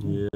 Yeah.